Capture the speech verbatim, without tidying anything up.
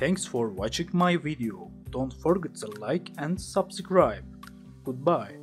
Thanks for watching my video. Don't forget to like and subscribe. Goodbye.